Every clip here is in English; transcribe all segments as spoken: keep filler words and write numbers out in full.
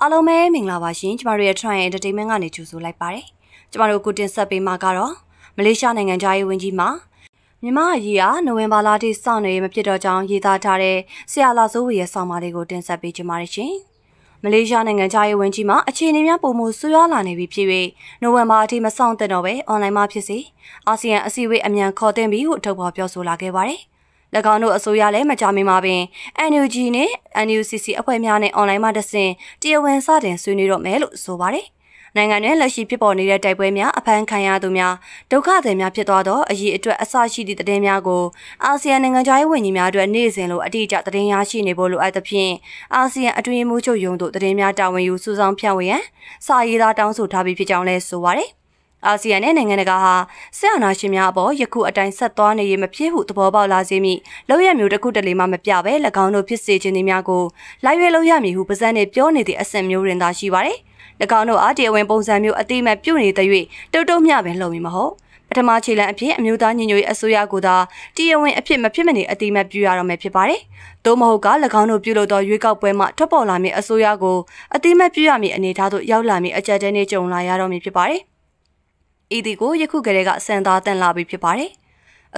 Hello, my name is Lawashin. Tomorrow, try entertainment. I need to do like party. Tomorrow, good in Sabi Magaro, Malaysia, and enjoy Winjima. Nima, ya, November, Lati, Sunday, Mapito, Jang, Yita Tare, Sialazo, yes, somebody good in Sabi Jimarichi. Malaysia, and enjoy Winjima, a chinia pomo, Suala, and Vipi. November, team a sound the Norway, online map, you see. Asian, a seaway, and young cotton bee who took up your Sulake worry. Lagano Soyale Majami Mabi, and Eugene, and you see Apamiane online medicine, dear when sudden soon you don't mail, so worry. Nangan, la she people needed Tabuemia, a pan Kayadumia, Doka de Mia Pietado, a ye to a sashi did the Demiago, Asian and a jai winimia to a nizzelo, a dija the Demiachi Nebolo at the pin, Asian a dream mucho young to the Demia down when you Susan Piawe, Sayida down so tabby pigeonless, so worry. Asian and Gaha, Sana Shimiabo, Yaku at Satan, a Yemapihu to Boba Lazimi, Loya Mudakudali Mamapiabe, Lagano Pisage in Imiago, Live Loyami, who presented Pioni the S M U in Dashiware, Lagano Adia when Bonsamu at the Mapuni the way, Dodo Miab and Lomimaho, Patamachi Lampi, Mutani Asuyaguda, Dia when Apim Mapimini at the Mapuara Mapipare, Domohoga, Lagano Bulo do Yuka Pema, Topolami Asuyago, at the Mapuami and Nitato Yaulami, a Jadanichon Layaro Mipipare. Idigo, you could get a send out and lobby pipare.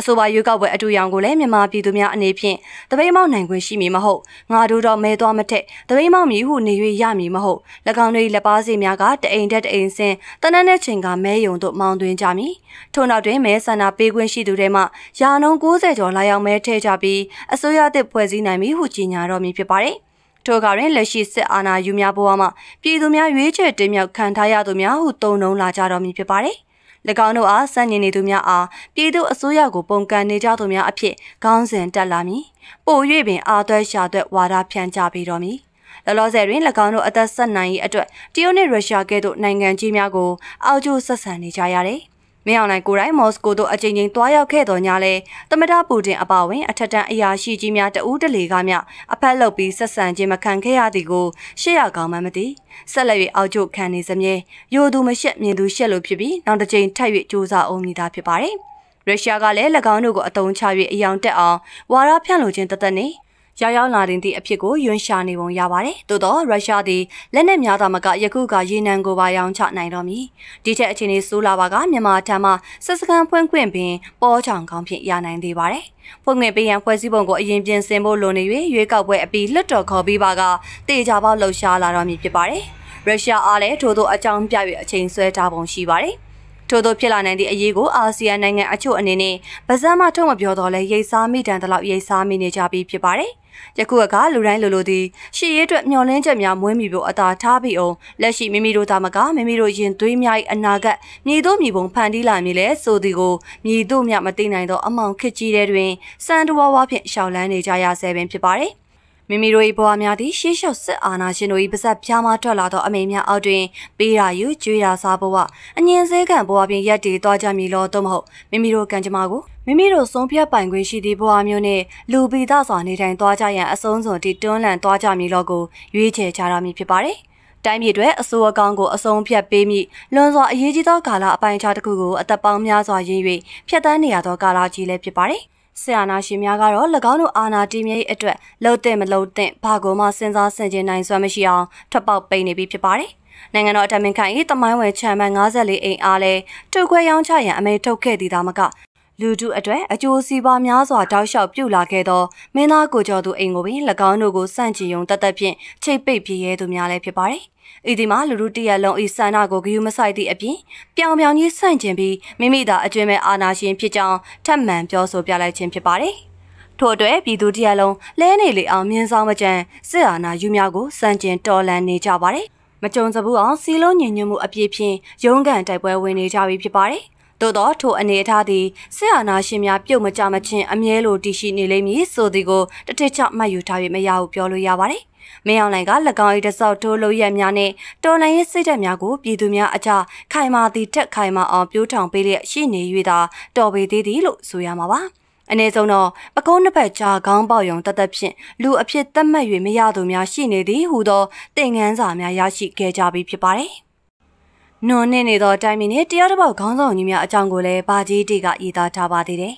So while you got where two young golem, Mapi to me and Napin, the way mountain when she me maho, Nadu dog made domate, the way mommy who knew yammy maho, Lagano Lapazi Miaga, the ain't that ain't saying, the Nana Chinga may on the mountain jammy. Turn out dreamers and a big when she do them, Yanon goes at your lion may take a bee, a soya de poesinami who gina romi pipare. Togarin leshi se ana yumia boama, Pidumia Richard Demia Cantaya Dumia who don't know Lajaromi pipare. Lagano are sending to Mia are, Pido Asuyago Ponga Nija to Mia appear, Gans and Talami. Bo Yabin are the Shadow Wada Piancha Pidomi. The Lozerin Lagano at the Sun Nai at the only Russia Gato Nangan Jimiago, Aljo Sassani Jayare. Miana Gurai Mosco to a changing Toya Kato Nyale, the Meta Pudding Abawin, a Tatan Yashi Jimia to Udali Gamia, a Palo P. Sassan Jimakan Kayadigo, Shea Gamamati. Salary Aljo Canism Yo do Machette me do shallow pibi, now the chain Tyree Josa only that pipare. Russia Gale Lagano got a tone chari young te are, Wara Piano Gentatani. Jayal Nadin the Apigo, Yun Shani won Yavare, Dodo, Rashadi, Lenem Yadamaga, Yakuga, Yinango by Young Chat Nairomi, Detecting is Sulawaga, Yamatama, Sasakan Punquimpi, Borchang Compy Yanan de Vare, Punquimpi and Quasibongo, Yimpian Sembo Loneway, Yuka where a be little copy baga, Dejaba Losha Larami Pipare, Russia Ale, Todo a Chang Piavi, a chain sweat upon Shivare. Todo Pilan and the Ayego, Asian and Acho and Nene, Bazama Tom of Yodole, Yesami, Dantalap Yesami, Nejabi Pipare. Yakuaga, Luran Lodi, she ate no lenjamia, Mumibo at our tabio, Lashi Mimiro Tamaga, Mimiro Jin, Twimia and Nagat, Nido Mibon Pandila Mile, Sodigo, Nido Mia Matina, among Kitchi Redwin, Sanduawa Pit Shaolan, Ejaya Seven Pipare. Mimiro Iboamiadi, she shall sit on a chino Ibisa Piama Tolato, Amemia Audrey, Bira Yu, Julia Saboa, and Yensegan Boabin Yeti, Dojamilo Domho, Mimiro Kanjamago. Mimiro Sompia Panguin, she de Boamione, Lubi Dazon, it and Dojayan, a sonzo, did Don and Dojamilogo, Yuiche Charami Pipare. Time you dread a soa gango, a sompia baby, Lonzo, a Yidito Gala, a Panchatakugo, at the Bamiazo Yui, Piatania do Gala Gile Pipare. Siana Shimiagaro, Lagano Anna Dimia etre, load them, load them, Pagoma Senza Senjin Nine Swamishia, top out Bainy Bip Pipare. Nanganotamin can eat the mine with Chairman Azali in Ale, Tokwe Young Chaya, and made Toke di Damaka. Ludu etre, a Josi Bamias or Tau Shop Yula Kedo, Mena Gojo to Ingoin, Lagano go Sanjion, Tatapin, Che Baby to Miale Pipare. Idima Luruti along is Sanago Yumasai the Epi, Piao Miao Yi Sanjimbi, Mimida, a Jimmy Anashin Pijan, Tamman Pioso Piala Chimpipari. Todo Epi do Dialon, Lenili Almian Samajan, Siana Yumiago, Sanjin Tolan Nijabari, Machon Zabuan, Silon Yanumu Apipi, Yongan Tabuin Nijabi Pipari, Dodo to Anetadi, Siana Shimia Pio Majamachin, Amielo Dishi Nilemi, Sodigo, the teacher Mayutavi Mayao Piolo Yavari. Mayon like a lagoon is out to Loyamiane, Dona is Sidamiago, Bidumia acha, Kaima the Tech Kaima or Butan Billy, she need with a Dobby Didi Lu Suyamawa. And it's no, but on the Pacha, Gambayon, Tatapshin, Lu appeared the Mayu Miyadumia, she need Hudo, Ding and Zamia Yashi Kejabi Pipare. No Nene or Dimini, the other about Gonzonimia Jangole, Badi Diga Ida Tabadide.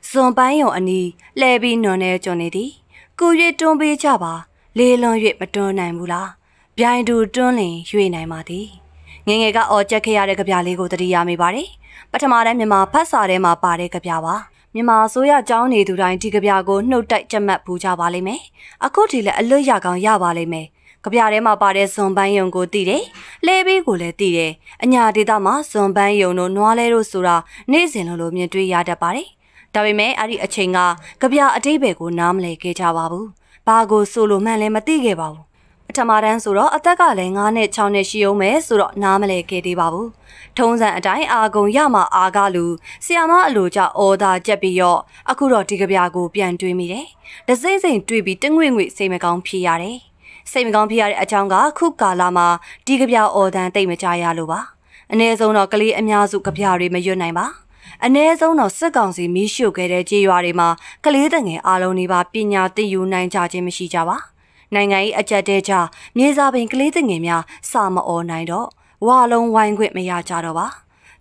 So by your knee, Lebi None Jonedi. Good, don't be Java. Lay long yet, but don't I mula. Bian do Donley, you and I, Marty. Ninga or Jackie Aragabialigo to the Yami Barry, but a madam Mima Passarema Barre Gabiawa. Mima Soya Johnny to Ryan Tigabiago, no tight jamap puja valley me. A cotilla, a loyagan ya valley me. Gabiarema Barre son banyango tide, Levy gule tide, and yadi dama son banyono noalero sura, Nazinolomia to yada barry. Tavime Ari a chinga, Gabia a debego nam lake jawabu. Bago solo manly matigabao. Tamaran Sura Ataka Langane Chane Shiome Sura Namale Kedi Babu. Tones and Adai Ago Yama Agalu Siama Luja Oda Jebio Akuro Tigabiago Bian Duimide. The Zazen Dubi Dingwing with Semigon Piare. Semigon Piare Achanga Kuka Lama Digabia Oda Demejaya Luba. Anezo Nokali and Yazuka Piari Mayunaiba. Anezo no Sagansi Mishu Gede Giarima Kalidangi Aloniba Pina de Unan Jajimishi Java. Nangai a jadeja, Mizabin Glitinimia, Sama or Nido, Wallon wine with Maya Jadova.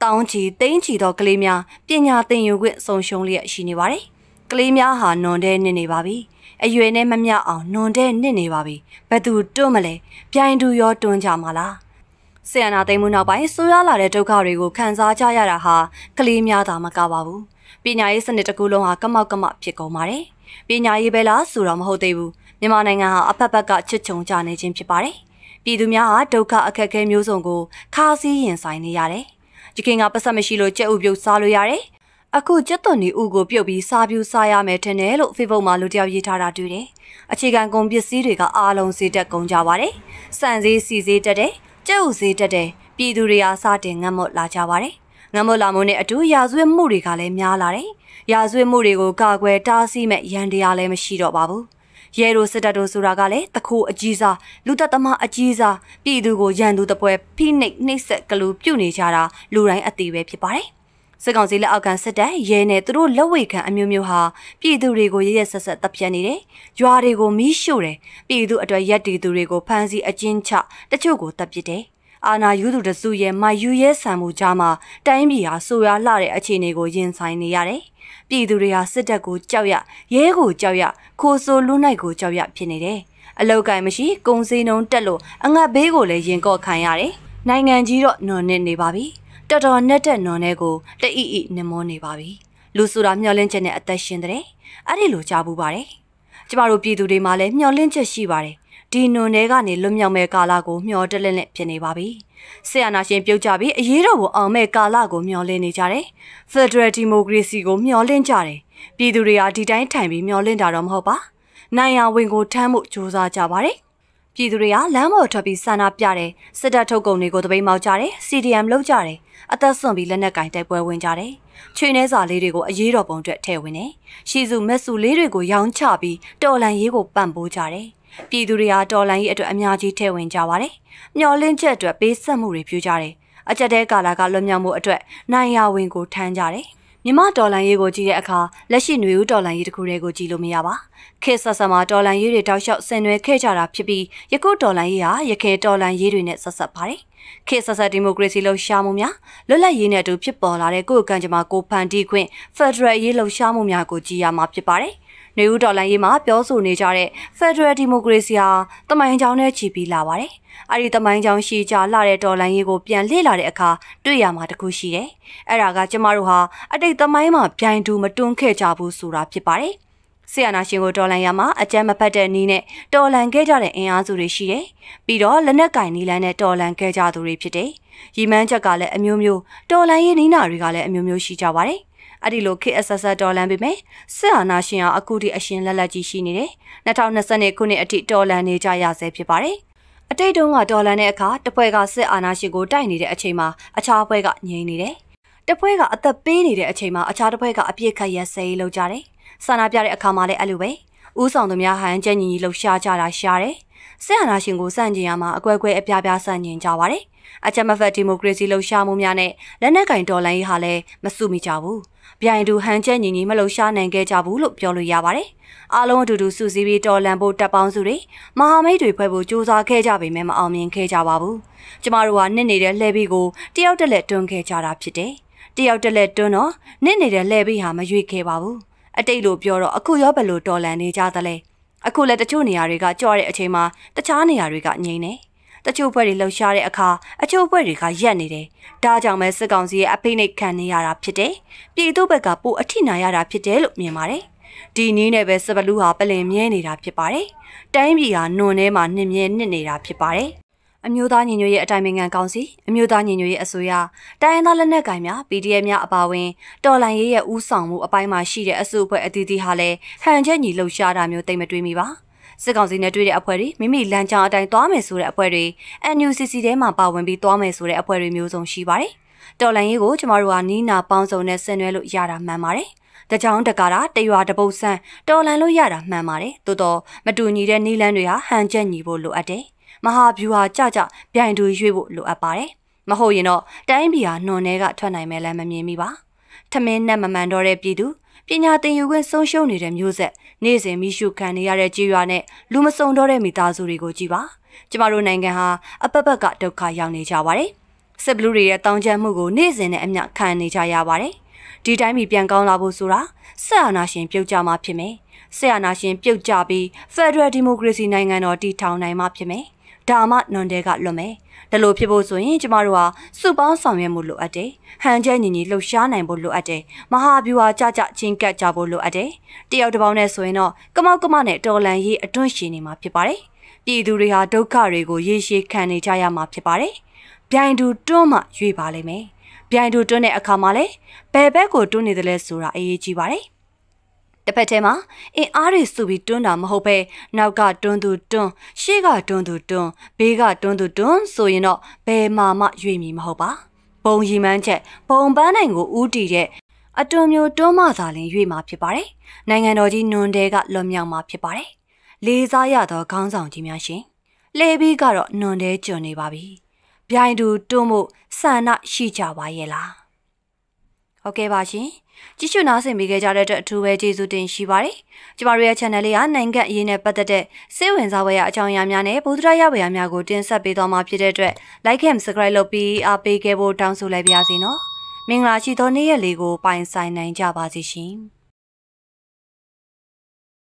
Downchi, dainty do Glimia, Pinya thing you with so shonly at Shinivari. Glimia ha non de ninibabi. A you name mamia non de ninibabi. Bedu domale, Pian do your donjamala. Sena de Munabai, Suyala de Tokarigo, Kansa Jayaraha, Glimia damagababu. Pinya isn't it a gulong akamakama pico mare? Pinya ibella suram hodebu. Nimananga, a papa got chichon jane jim chipare. Bidumia, doka a keke musongo, kasi and signy yare. Jiking up a samishilo cheubio salu yare. A cool jetoni ugo biobi sabu saya metenelo fivo maludia yitara dude. A chigan gombia siriga alon si de gonjaware. Sanzi sizi tade, jozi tade. Biduria satin amot la jaware. Namola mone atu yazwe murigale mialare. Yazwe murigo gagwe dasi met yandiale machido babu. Yero Sedado Suragale, the co ajiza, Lutatama ajiza, Pidugo Yandu the poe, Pinic Niset Galu, Punichara, Luran at the web pare. Segonzilla Algan Seda, Yene, through Lawica and Mumuha, Pidurigo Yesas at the Pianide, Juarigo Mishure, Pidu at a Yeti Durigo Pansy a Jincha, the Chogo Tapite. Ana Yudu the Suye, my Uyesamu Jama, Daimia Suya Lare Achinego Yinsine Yare. Biduria Sedago Jawya, Yego Jawya, Koso Lunago Jawya Pinide. A loca machi, Gonzi non tello, and a begole Yengo Kayare. Nine and Giro no nene babi. Dada netta non ego, the eat nemone babi. Lusura miolinchen at the shindre. Adilo Jabubare. Jabaro Biduri male, miolincha shibare. Dino negani lumia me galago, mio delinet penny babi. Seanashin Piojabi, a yero or me galago, mio lenijare. Federati mogrisigo, mio lenjare. Biduria didine time, mio lindarum hoba. Naya wingo tamu chosa jabare. Biduria lamo tobi sana piare. Sedato gonigo to be maljare, C D M lojare. At the zombie lenagai de winjare. Chines are lirigo, a yero bond at tailwine. Shizu mesu lirigo, young chabi, dolan yego bamboo jare. Piduria dolan yet to Amyaji Tewin Jaware. Nyolin jet to a base samuri pujare. A jade galaga lumyamu atwe, Naya wingo tanjare. Nima dolan yego jiaka, Leshi knew dolan yet curego gilumiaba. Kissasama dolan yuri dashot senue kejara pibi, Yako dolan ya, Yake dolan yurinet sasapare. Kissasa democracy lo shamumia, Lola yine do pipolare go ganjama go pandi queen, Fedra yellow shamumia go giama pipare. New Dolan Yima, Biosu Nijare, Federal Democracia, the Manjane Chibi Lavare. Ari the Manjan Shija, Lare Dolan Yigo, Pian Lilareca, Duyamatakushi, Eraga Jamaruha, I take the Maima, Pian to Matunke Jabu Sura Pipare. Siana Shingo Dolan Yama, a Jamapata Nine, Dolan Gejare in Azurishi, Bido, Lenakai Nilane, Dolan Gejaduri Pite, Yimanja Gale and Mumu, Dolan Yinina Regale and Mumu Shijaware. Adilo K Sasa Dolan Bime, Sir Nashia Akudi Ashin Lalaji Shinine, Natana Sane Kuni a tit dolan e Jayase Pipare. A day donga dolan eka, the Puega se anashigo dined a chema, a charpega nide. The Puega at the Bini de a chema, a charpega a pieka yase lo jare. Sanabjare a kamale alue. Usandomia and Jenny lo shajara share. Sir Nashingo Sanjiama, a guegue a piabia sanjin jaware. A chamafa democracy lo shamumiane, Lenaka in dolan hale, Masumi jawu. Behind do Hanjani Maloshan and Gajabu look Piolu Yavare. Alone to do Susi Dolambo Tapanzuri. Mahame to Pebu Josa Kejabi Mem Armin Kejawabu. Jamarua Nenida Lebigo, the outer let don't Kejara Pite. The outer let dono, Nenida Lebi Hamaju Kebabu. A daylo Pioro, a Kuyabelo Dolani Jadale. A cool at the Chuniariga, Jori Achema, the Chaniariga Nene. the chopper low share a car, a chopper rica yenide. Dajang Messagonzi a picnic can yara pite, Pito Becapo a tina yara pite look me mare. Dini never sabalua pelemian rap pare. Time ya no name and nimian rap pare. A new dan in your timing and council, a new dan in your asuya. Diana Lenegamia, P D M ya abaway, Dolan ye usangu a by my sheet a super a didi hale, hand jenny low shard am your time a dreamy bar. Second in a tweet a query, Mimi Lancha and Thomas would a query, and you see them about when be Thomas would a query muse on shibari. Dolan ye go tomorrow Nina pounds on a senuelo yara mamare. The town the gara, they are the bosan, Dolan lo yara mamare, Dodo, Maduni and Nilandria, hand jenny will look a day. Mahab you are Jaja, behind do you look a pare. Maho, you know, Dambia, no nega, Tana Melam Miba. Tamin Namamandore Bidu, Pina, then you went so show need and use it. Nese Mishu can yare Girane, Lumasondore Mitazurigo Jiba. Jamaru Nangaha, a papa got the Kayani Jaware. Sabluria Tanja Mugo, Nesen and not Kani Jayaware. Did I meet Bianca Labusura? Sanashin Pujama Pime. Sanashin Pujabi, Federal Democracy Nangan or D Town Nima Pime. Dama non de got lome. The low people so in Jamarua, Suban Samemulu a day. Hanjanini, Loshan and Bulu a day. Mahabua Jaja Chinka Jabulu a day. The out of bonus so in all. Come on, come on, it all and ye a tonchini mapipare. Diduria do carrigo ye she canny jaya mapipare. Bind do doma, you bale me. Bind do donate a camale. Bebeco donate the lessura a jibare. The Petema, in Aris to be dunam hope, now God don't do dun, she got don't do dun, bigger don't do dun, so you know, be mamma dreamy hoba. Bon ye manche, bon banango uti ye. A domio doma darling, you mapipare. Nangan odi noon de got lum young mapipare. Liza yado comes on Timashin. Lady garrot noon de journey baby. Behind do domo, sana she jawayela. Okay, Bashi. Just you nothing bigger to where Jesus didn't she worry. Jamaria Chanelia Nanga in a better day. Sewins away at Jamiane, Pudraya, where I'm going to submit on my pediatre. Like him, Sacrelo be a big able down so leviazino. Mingla, she don't nearly go by sign and jabazishim.